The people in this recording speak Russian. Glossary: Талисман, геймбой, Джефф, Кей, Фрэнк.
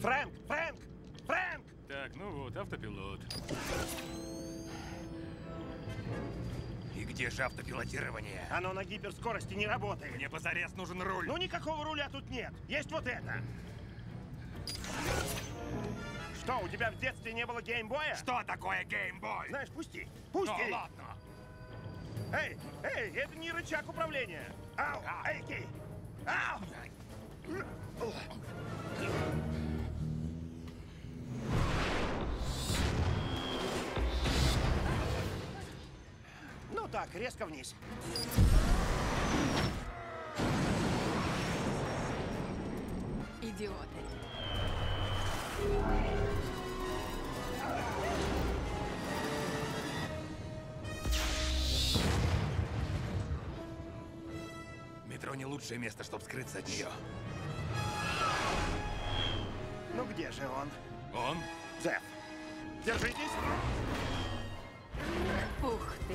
Фрэнк! Фрэнк! Фрэнк! Так, ну вот, автопилот. И где же автопилотирование? Оно на гиперскорости не работает. Мне позарез нужен руль. Ну никакого руля тут нет. Есть вот это. Что, у тебя в детстве не было геймбоя? Что такое геймбой? Знаешь, пусти. Пусти. Ну, ладно. Эй, эй, это не рычаг управления. Ау, эй, кей. Ау. Ну так, резко вниз. Идиоты. Метро не лучшее место, чтобы скрыться от нее. Ну где же он? Он? Джефф. Держитесь. Ух ты!